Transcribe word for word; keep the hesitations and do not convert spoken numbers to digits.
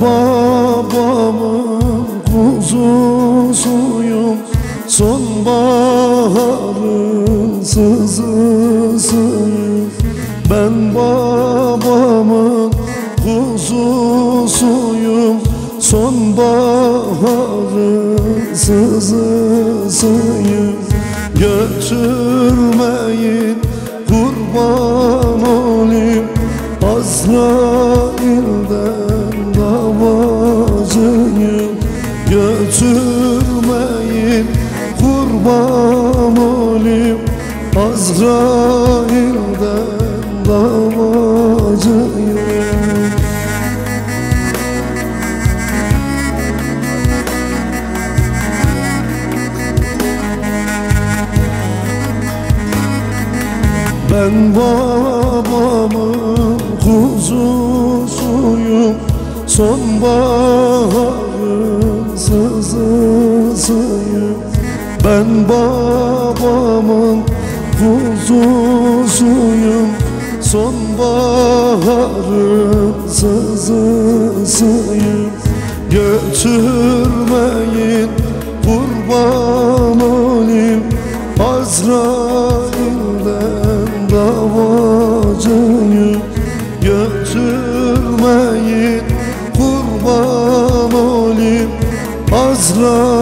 babamın kuzusuyum, sonbaharın sızısıyım. Ben babamın kuzusuyum, sonbaharın sızısıyım. Götürmeyin kurban olayım, Azrail'den davacıyım. Götürmeyin kurban olayım, Azrail'den davacıyım. Ben babamın kuzusuyum, sonbaharın sızısıyım. Ben babamın kuzusuyum, sonbaharın sızısıyım. Götürmeyin kurban olayım, Azrail'den davacıyım. Götürmeyin kurban olayım, Azrail.